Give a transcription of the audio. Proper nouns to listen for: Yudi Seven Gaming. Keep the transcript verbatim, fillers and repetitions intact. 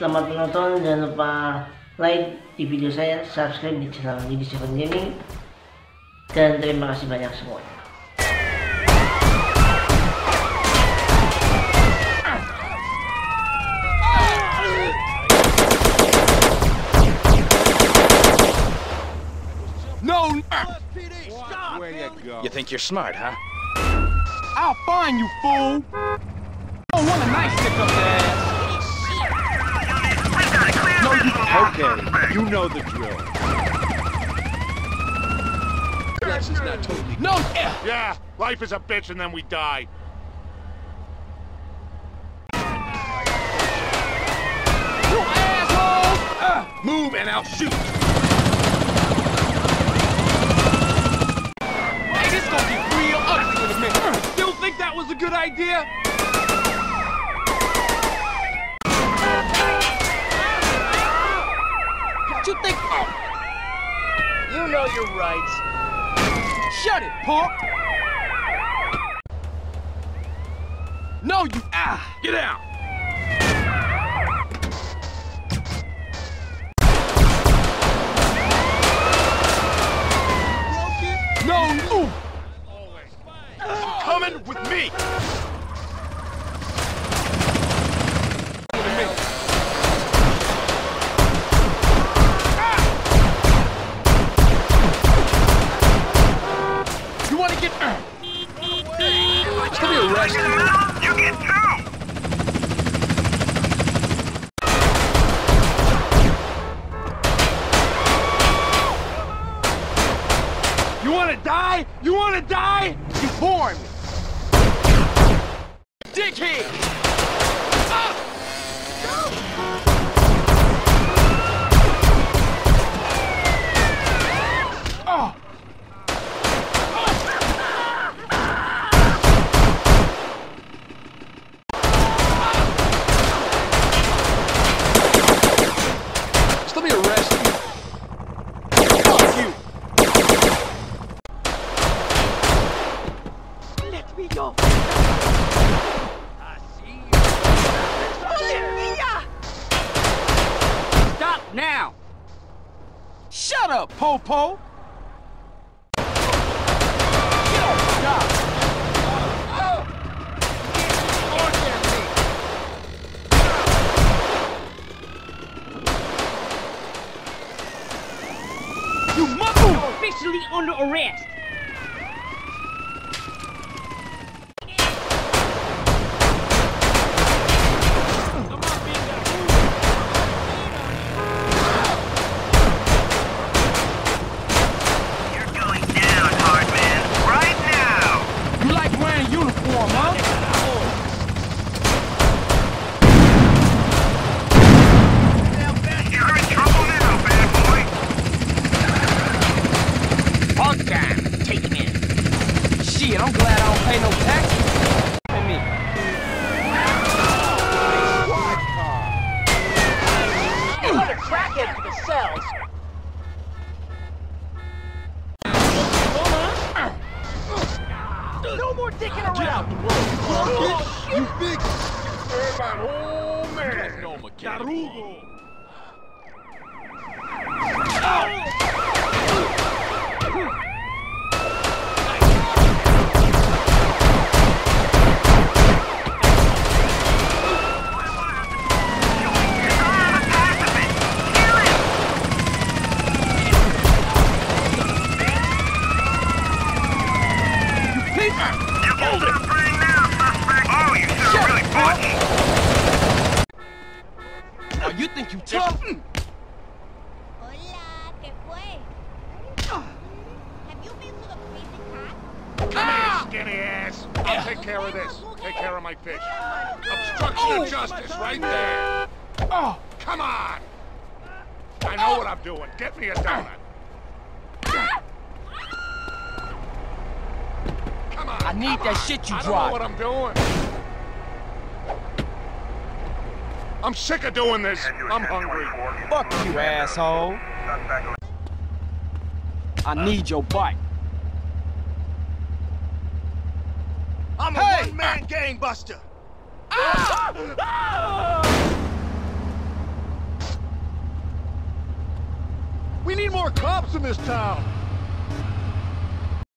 Selamat menonton, jangan lupa like di video saya, subscribe di channel Yudi Seven Gaming, dan terima kasih banyak semuanya. No, P D, stop. Where you go? You think you're smart, huh? I'll find you, fool. Don't want a nice stick up there. No, you. Okay, you know the drill. This is not totally. No. Yeah, life is a bitch, and then we die. You asshole! Uh, move, and I'll shoot. Was a good idea. What you think? Oh. You know you're right. Shut it, punk. No, you ah, get out. No, ooh. Coming with me. You want to get? Uh, come here, Rush. You get through. You want to die? You want to die? You bore me. Dickhead! Ah! No! Oh! Oh! Just let me arrest you. Fuck you! Let me go! Now! Shut up, Popo! Get off the job! Oh! Oh. You mother! Officially under arrest! I'm glad I don't pay no taxes. Pay me. What? You let a crackhead to the cells. No more dicking around. Get out the road. You big. You're my whole man. No mechanical. Oh! You think you tough? Hola, ¿qué fue? Have you been with a crazy cat? Come ah! here, skinny ass. I'll take care of this. Take care of my fish. Obstruction oh, of justice right there. Oh, come on. I know what I'm doing. Get me a donut. Come on. I need that on. Shit you dropped. I know what I'm doing. I'm sick of doing this. I'm hungry. Fuck you, asshole. I need your bike. I'm a hey. one-man gangbuster. Ah! Ah! more cops in this town.